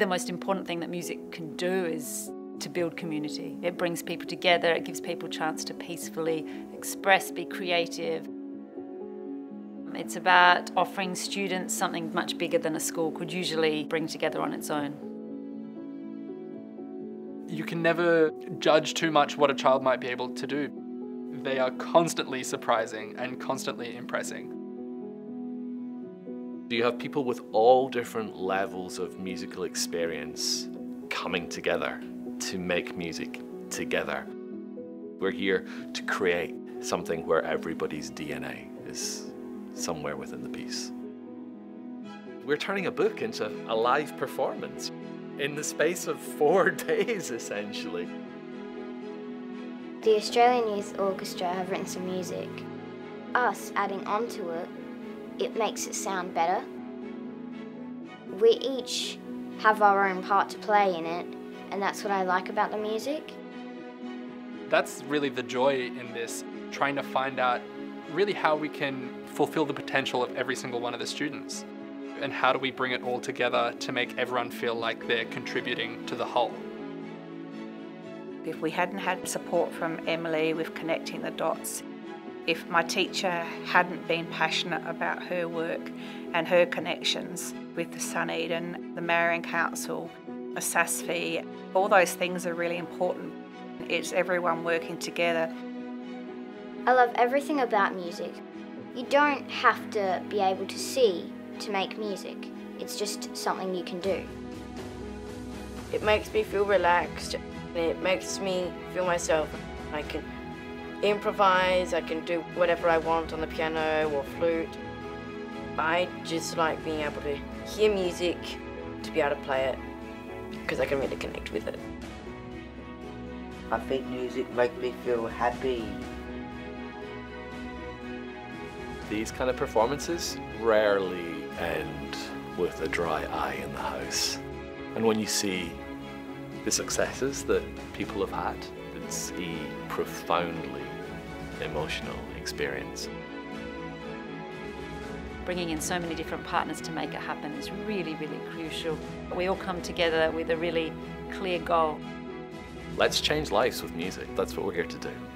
The most important thing that music can do is to build community. It brings people together, it gives people a chance to peacefully express, be creative. It's about offering students something much bigger than a school could usually bring together on its own. You can never judge too much what a child might be able to do. They are constantly surprising and constantly impressing. You have people with all different levels of musical experience coming together to make music together. We're here to create something where everybody's DNA is somewhere within the piece. We're turning a book into a live performance in the space of 4 days, essentially. The Australian Youth Orchestra have written some music. Us adding on to it, it makes it sound better. We each have our own part to play in it, and that's what I like about the music. That's really the joy in this, trying to find out really how we can fulfill the potential of every single one of the students. And how do we bring it all together to make everyone feel like they're contributing to the whole? If we hadn't had support from Emily with connecting the dots, if my teacher hadn't been passionate about her work and her connections with the Suneden, the Marion Council, the SASFE, all those things are really important. It's everyone working together. I love everything about music. You don't have to be able to see to make music. It's just something you can do. It makes me feel relaxed. It makes me feel myself. I can improvise, I can do whatever I want on the piano or flute. I just like being able to hear music, to be able to play it, because I can really connect with it. I think music makes me feel happy. These kind of performances rarely end with a dry eye in the house. And when you see the successes that people have had, it's a profoundly emotional experience. Bringing in so many different partners to make it happen is really, really crucial. We all come together with a really clear goal. Let's change lives with music. That's what we're here to do.